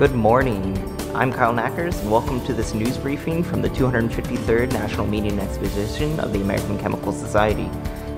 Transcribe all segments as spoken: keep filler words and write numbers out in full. Good morning. I'm Kyle Knackers, and welcome to this news briefing from the two hundred fifty-third National Meeting and Exposition of the American Chemical Society.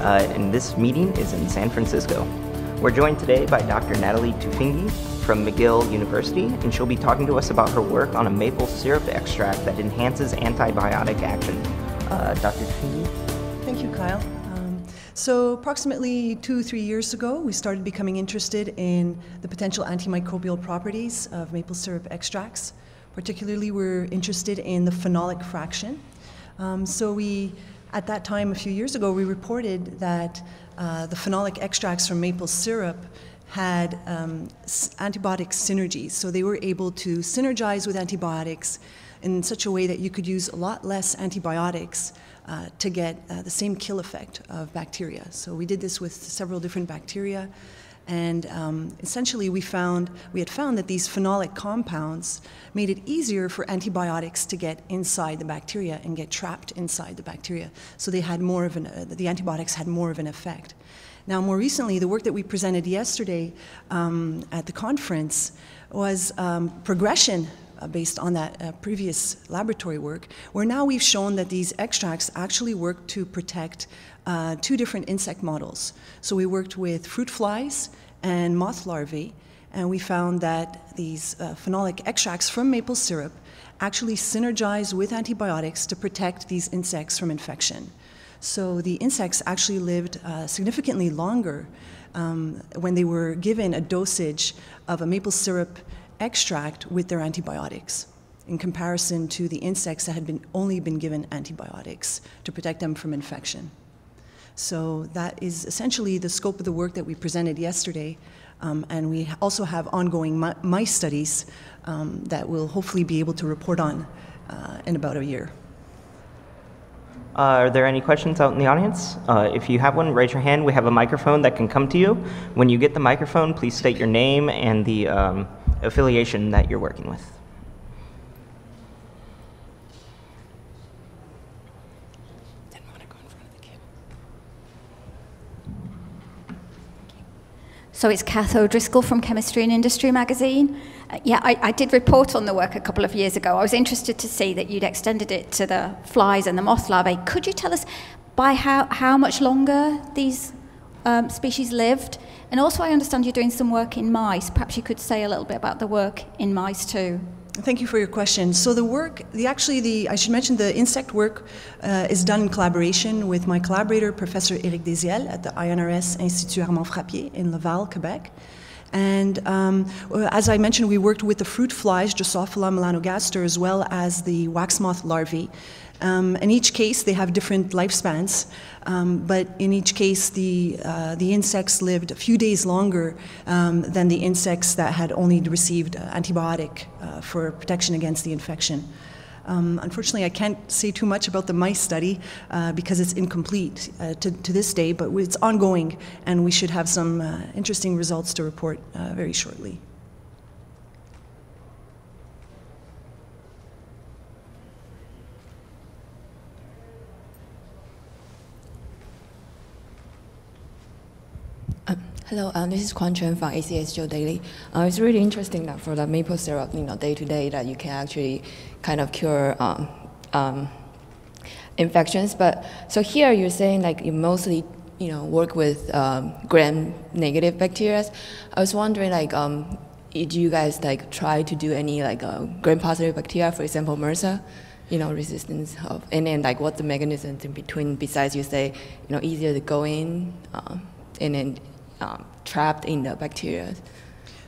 Uh, and this meeting is in San Francisco. We're joined today by Doctor Nathalie Tufenkji from McGill University, and she'll be talking to us about her work on a maple syrup extract that enhances antibiotic action. Uh, Doctor Tufenkji? Thank you, Kyle. So approximately two, three years ago, we started becoming interested in the potential antimicrobial properties of maple syrup extracts. Particularly, we're interested in the phenolic fraction. Um, so we, at that time, a few years ago, we reported that uh, the phenolic extracts from maple syrup had um, antibiotic synergies. So they were able to synergize with antibiotics in such a way that you could use a lot less antibiotics Uh, to get uh, the same kill effect of bacteria. So we did this with several different bacteria, and um, essentially we found, we had found that these phenolic compounds made it easier for antibiotics to get inside the bacteria and get trapped inside the bacteria. So they had more of an, uh, the antibiotics had more of an effect. Now, more recently, the work that we presented yesterday um, at the conference was um, progression Uh, based on that uh, previous laboratory work, where now we've shown that these extracts actually work to protect uh, two different insect models. So we worked with fruit flies and moth larvae, and we found that these uh, phenolic extracts from maple syrup actually synergize with antibiotics to protect these insects from infection. So the insects actually lived uh, significantly longer um, when they were given a dosage of a maple syrup extract with their antibiotics in comparison to the insects that had been only been given antibiotics to protect them from infection. So that is essentially the scope of the work that we presented yesterday, um, and we also have ongoing mice studies um, that we'll hopefully be able to report on uh, in about a year. Uh, are there any questions out in the audience? Uh, if you have one, raise your hand. We have a microphone that can come to you. When you get the microphone, please state your name and the um, affiliation that you're working with. Didn't want to go in front of the kid. So it's Cath O'Driscoll from Chemistry and Industry magazine. Uh, yeah, I, I did report on the work a couple of years ago. I was interested to see that you'd extended it to the flies and the moth larvae. Could you tell us by how, how much longer these um, species lived? And also, I understand you're doing some work in mice. Perhaps you could say a little bit about the work in mice too. Thank you for your question. So the work, the actually the, I should mention the insect work uh, is done in collaboration with my collaborator, Professor Eric Deziel at the I N R S Institut Armand Frappier in Laval, Quebec. And um, as I mentioned, we worked with the fruit flies, Drosophila melanogaster, as well as the wax moth larvae. Um, in each case, they have different lifespans, um, but in each case, the, uh, the insects lived a few days longer um, than the insects that had only received antibiotic uh, for protection against the infection. Um, unfortunately, I can't say too much about the mice study uh, because it's incomplete uh, to, to this day, but it's ongoing, and we should have some uh, interesting results to report uh, very shortly. Hello, um, this is Quan Chen from A C S J O Daily. Uh, it's really interesting that for the maple syrup, you know, day to day, that you can actually kind of cure um, um, infections. But so here you're saying like you mostly, you know, work with um, gram-negative bacteria. I was wondering like, um, do you guys like try to do any like uh, gram-positive bacteria, for example, MRSA, you know, resistance of, and then like what's the mechanisms in between besides you say, you know, easier to go in um, and then. Um, trapped in the bacteria.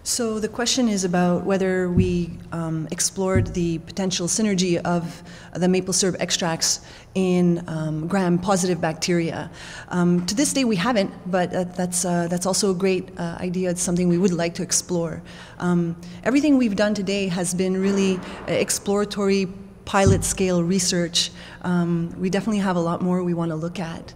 So the question is about whether we um, explored the potential synergy of the maple syrup extracts in um, gram-positive bacteria. Um, to this day, we haven't, but uh, that's uh, that's also a great uh, idea. It's something we would like to explore. Um, everything we've done today has been really exploratory, pilot-scale research. Um, we definitely have a lot more we want to look at.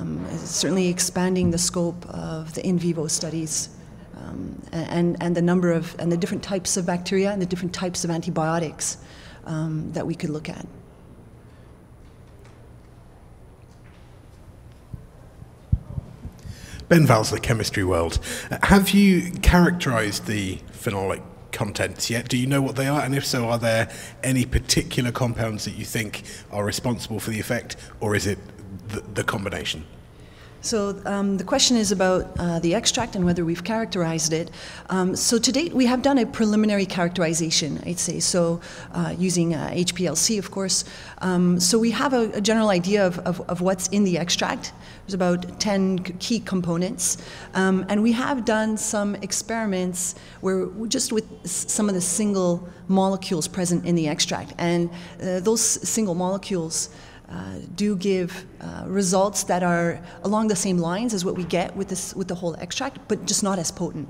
Um, certainly expanding the scope of the in vivo studies um, and, and the number of, and the different types of bacteria and the different types of antibiotics um, that we could look at. Ben Valsler, Chemistry World. Have you characterized the phenolic contents yet? Do you know what they are? And if so, are there any particular compounds that you think are responsible for the effect, or is it the, the combination? So um, the question is about uh, the extract and whether we've characterized it. Um, so to date, we have done a preliminary characterization, I'd say, so uh, using uh, H P L C, of course. Um, so we have a, a general idea of, of, of what's in the extract. There's about ten key components. Um, and we have done some experiments where just with some of the single molecules present in the extract. And uh, those single molecules Uh, do give uh, results that are along the same lines as what we get with this with the whole extract, but just not as potent.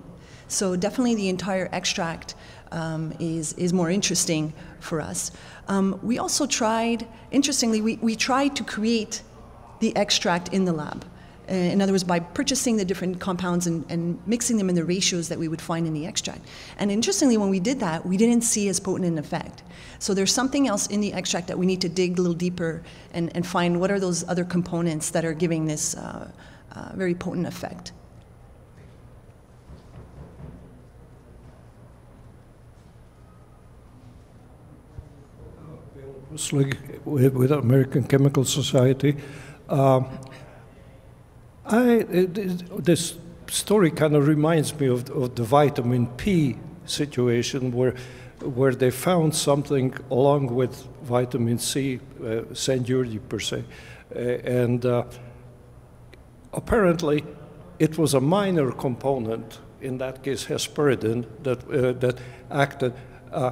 So definitely the entire extract um, is is more interesting for us. Um, we also tried, interestingly, we, we tried to create the extract in the lab. Uh, in other words, by purchasing the different compounds and, and mixing them in the ratios that we would find in the extract. And interestingly, when we did that, we didn't see as potent an effect. So there's something else in the extract that we need to dig a little deeper and, and find what are those other components that are giving this uh, uh, very potent effect. With American Chemical Society. Um, I, this story kind of reminds me of, of the vitamin P situation, where where they found something along with vitamin C, uh, Sangiuri per se, uh, and uh, apparently it was a minor component, in that case hesperidin, that uh, that acted. Uh,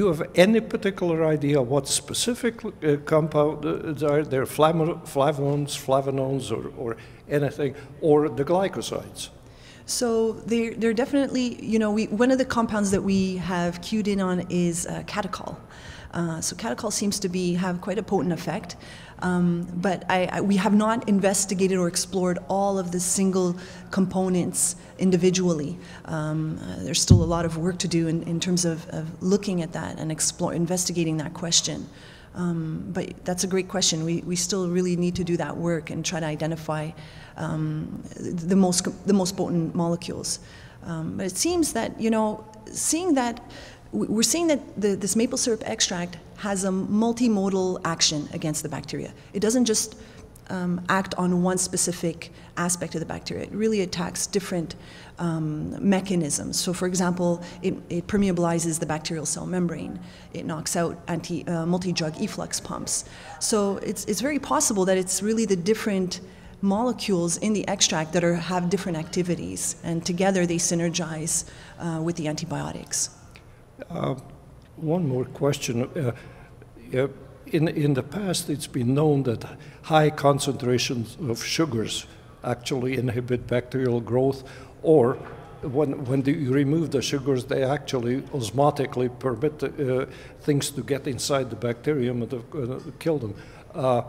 You have any particular idea what specific uh, compounds are there, flavonoids, flavonones, or, or anything, or the glycosides? So they're, they're definitely, you know, we, one of the compounds that we have cued in on is uh, catechol. Uh, so catechol seems to be, have quite a potent effect, um, but I, I, we have not investigated or explored all of the single components individually. Um, uh, there's still a lot of work to do in, in terms of, of looking at that and explore, investigating that question. Um, but that's a great question. We, we still really need to do that work and try to identify um, the most, the most potent molecules. Um, but it seems that, you know, seeing that we're seeing that the, this maple syrup extract has a multimodal action against the bacteria. It doesn't just um, act on one specific aspect of the bacteria. It really attacks different um, mechanisms. So, for example, it, it permeabilizes the bacterial cell membrane. It knocks out anti, uh, multi-drug efflux pumps. So it's, it's very possible that it's really the different molecules in the extract that are, have different activities, and together they synergize uh, with the antibiotics. Uh, one more question. Uh, uh, in, in the past, it's been known that high concentrations of sugars actually inhibit bacterial growth, or when, when the, you remove the sugars, they actually osmotically permit uh, things to get inside the bacterium and uh, kill them. Uh,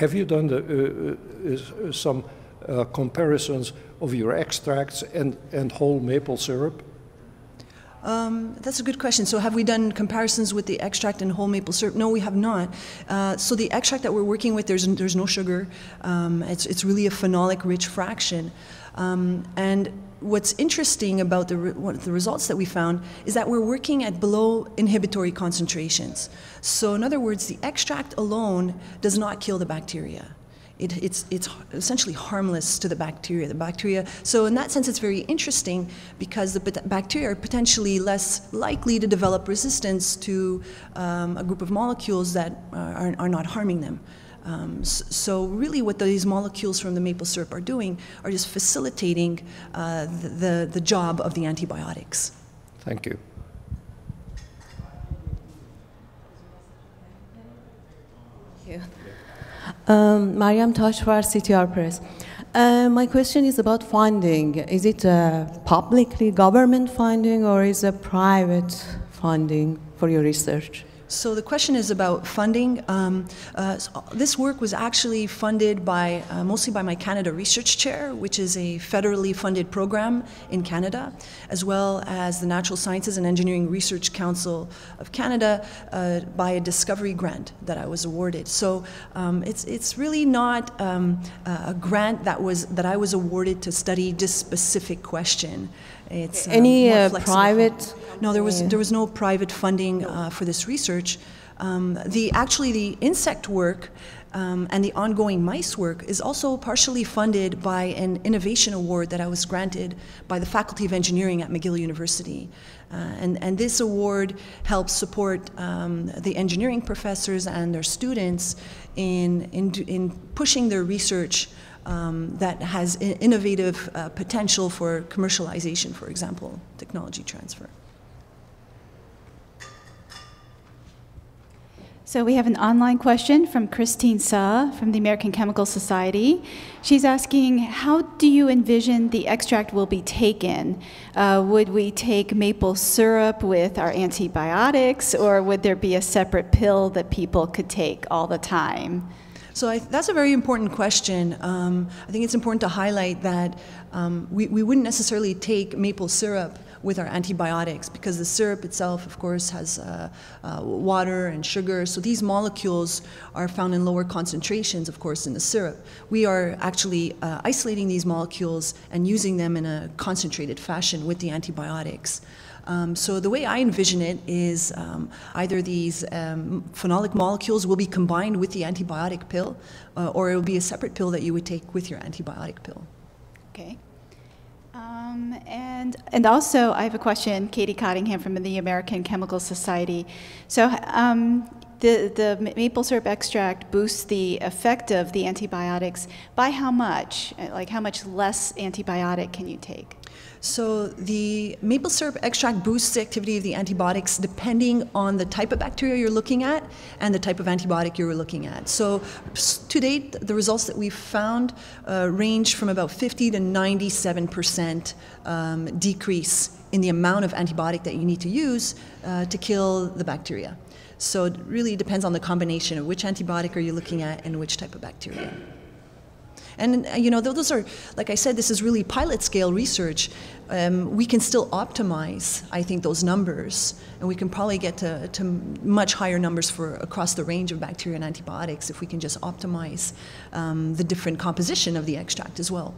have you done the, uh, uh, some uh, comparisons of your extracts and, and whole maple syrup? Um, that's a good question. So have we done comparisons with the extract and whole maple syrup? No, we have not. Uh, so the extract that we're working with, there's, there's no sugar. Um, it's, it's really a phenolic-rich fraction. Um, and what's interesting about the, re what the results that we found is that we're working at below inhibitory concentrations. So in other words, the extract alone does not kill the bacteria. It, it's, it's essentially harmless to the bacteria. The bacteria, so in that sense, it's very interesting because the bacteria are potentially less likely to develop resistance to um, a group of molecules that are, are not harming them. Um, so really what these molecules from the maple syrup are doing are just facilitating uh, the, the, the job of the antibiotics. Thank you. Thank you. Um, Mariam Tashwar, C T R Press. Uh, my question is about funding. Is it uh, publicly government funding, or is it private funding for your research? So the question is about funding. Um, uh, so this work was actually funded by, uh, mostly by my Canada Research Chair, which is a federally funded program in Canada, as well as the Natural Sciences and Engineering Research Council of Canada uh, by a discovery grant that I was awarded. So um, it's, it's really not um, a grant that, was, that I was awarded to study this specific question. It's okay. Any um, uh, private? No, there was there was no private funding no. Uh, for this research. Um, the actually the insect work um, and the ongoing mice work is also partially funded by an innovation award that I was granted by the Faculty of Engineering at McGill University. Uh, and, and this award helps support um, the engineering professors and their students in, in, in pushing their research Um, that has innovative uh, potential for commercialization, for example, technology transfer. So we have an online question from Christine Sa from the American Chemical Society. She's asking, how do you envision the extract will be taken? Uh, would we take maple syrup with our antibiotics, or would there be a separate pill that people could take all the time? So I, that's a very important question. Um, I think it's important to highlight that um, we, we wouldn't necessarily take maple syrup with our antibiotics, because the syrup itself, of course, has uh, uh, water and sugar. So these molecules are found in lower concentrations, of course, in the syrup. We are actually uh, isolating these molecules and using them in a concentrated fashion with the antibiotics. Um, so the way I envision it is um, either these um, phenolic molecules will be combined with the antibiotic pill, uh, or it will be a separate pill that you would take with your antibiotic pill. Okay. Um, and, and also, I have a question, Katie Cottingham from the American Chemical Society. So um, the, the maple syrup extract boosts the effect of the antibiotics by how much? Like, how much less antibiotic can you take? So the maple syrup extract boosts the activity of the antibiotics depending on the type of bacteria you're looking at and the type of antibiotic you're looking at. So to date, the results that we've found uh, range from about fifty to ninety-seven percent um, decrease in the amount of antibiotic that you need to use uh, to kill the bacteria. So it really depends on the combination of which antibiotic are you looking at and which type of bacteria. And, you know, those are, like I said, this is really pilot-scale research. Um, we can still optimize, I think, those numbers, and we can probably get to, to much higher numbers for across the range of bacteria and antibiotics if we can just optimize um, the different composition of the extract as well.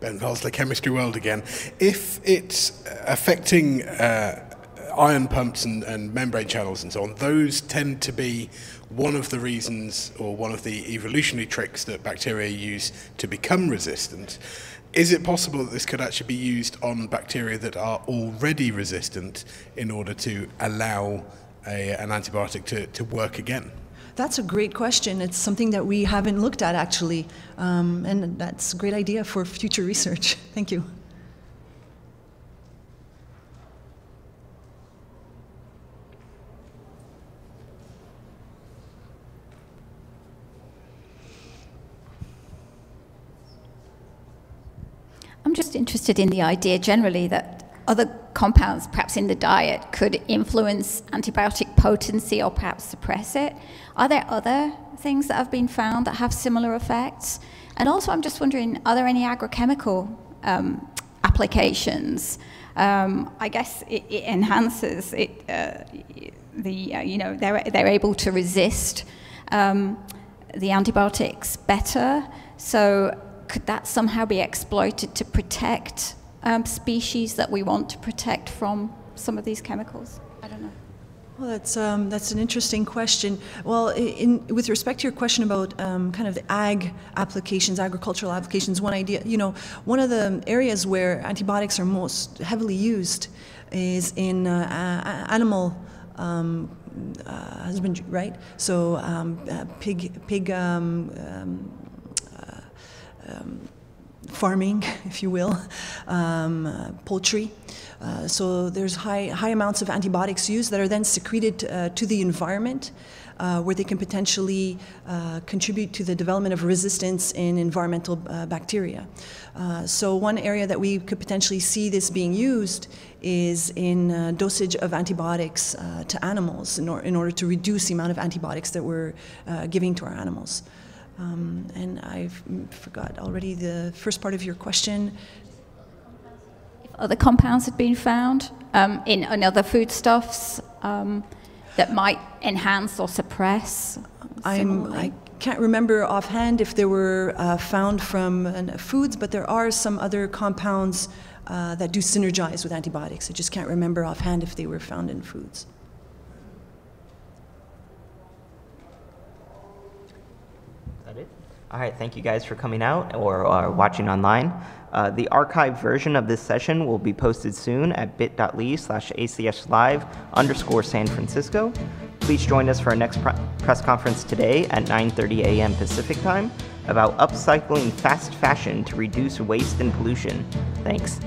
Ben Valsler, Chemistry World again. If it's affecting uh, ion pumps and, and membrane channels and so on, those tend to be one of the reasons, or one of the evolutionary tricks that bacteria use to become resistant. Is it possible that this could actually be used on bacteria that are already resistant in order to allow a, an antibiotic to, to work again? That's a great question. It's something that we haven't looked at, actually. Um, and that's a great idea for future research. Thank you. I'm just interested in the idea generally that other compounds, perhaps in the diet, could influence antibiotic potency or perhaps suppress it. Are there other things that have been found that have similar effects? And also, I'm just wondering, are there any agrochemical um, applications? Um, I guess it, it enhances it. Uh, the uh, you know they're they're able to resist um, the antibiotics better. So could that somehow be exploited to protect um, species that we want to protect from some of these chemicals? I don't know. Well, that's, um, that's an interesting question. Well, in, with respect to your question about um, kind of the ag applications, agricultural applications, one idea, you know, one of the areas where antibiotics are most heavily used is in uh, animal um, uh, husbandry, right? So um, uh, pig, pig um, um, Um, farming, if you will, um, uh, poultry. Uh, so there's high, high amounts of antibiotics used that are then secreted uh, to the environment, uh, where they can potentially uh, contribute to the development of resistance in environmental uh, bacteria. Uh, so one area that we could potentially see this being used is in uh, dosage of antibiotics uh, to animals in, or in order to reduce the amount of antibiotics that we're uh, giving to our animals. Um, and I forgot already the first part of your question. If other compounds had been found um, in, in other foodstuffs um, that might enhance or suppress? I'm, I can't remember offhand if they were uh, found from uh, foods, but there are some other compounds uh, that do synergize with antibiotics. I just can't remember offhand if they were found in foods. Is that it? All right, thank you guys for coming out or, or watching online. Uh, the archived version of this session will be posted soon at bit.ly slash acslive underscore San Francisco. Please join us for our next pre press conference today at nine thirty a m Pacific time about upcycling fast fashion to reduce waste and pollution. Thanks.